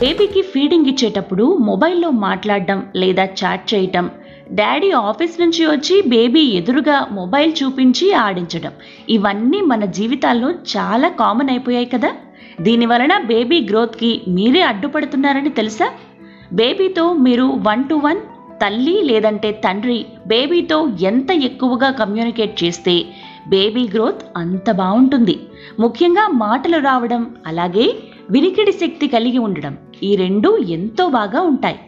బేబీకి ఫీడింగ్ ఇచ్చేటప్పుడు మొబైల్లో మాట్లాడడం లేదా చాట్ చేయడం, డాడీ ఆఫీస్ నుంచి వచ్చి బేబీ ఎదురుగా మొబైల్ చూపించి ఆడించడం, ఇవన్నీ మన జీవితాల్లో చాలా కామన్ అయిపోయాయి కదా. దీనివలన బేబీ గ్రోత్కి మీరే అడ్డుపడుతున్నారని తెలుసా? బేబీతో మీరు 1-to-1 తల్లి లేదంటే తండ్రి బేబీతో ఎంత ఎక్కువగా కమ్యూనికేట్ చేస్తే బేబీ గ్రోత్ అంత బాగుంటుంది. ముఖ్యంగా మాటలు రావడం అలాగే వినికిడి శక్తి కలిగి ఉండడం, ఈ రెండు ఎంతో బాగా ఉంటాయి.